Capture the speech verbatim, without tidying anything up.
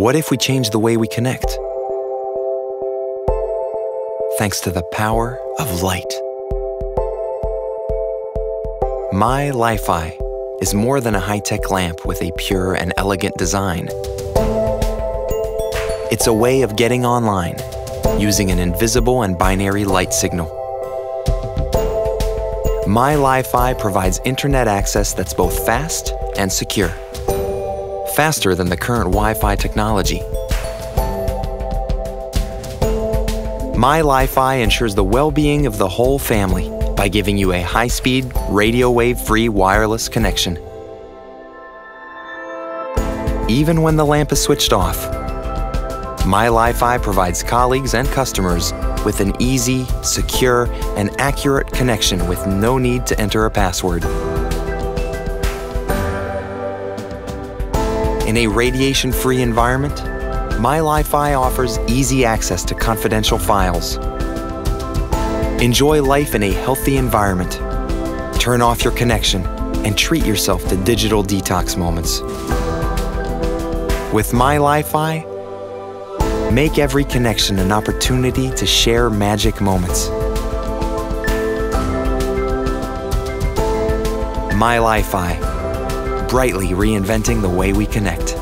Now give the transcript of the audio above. What if we change the way we connect? Thanks to the power of light. My Li-Fi is more than a high-tech lamp with a pure and elegant design. It's a way of getting online using an invisible and binary light signal. My Li-Fi provides internet access that's both fast and secure. Faster than the current Wi-Fi technology. My Li-Fi ensures the well-being of the whole family by giving you a high-speed, radio wave-free wireless connection. Even when the lamp is switched off, My Li-Fi provides colleagues and customers with an easy, secure, and accurate connection with no need to enter a password. In a radiation-free environment, My Li-Fi offers easy access to confidential files. Enjoy life in a healthy environment. Turn off your connection and treat yourself to digital detox moments. With My Li-Fi, make every connection an opportunity to share magic moments. My Li-Fi. Brightly reinventing the way we connect.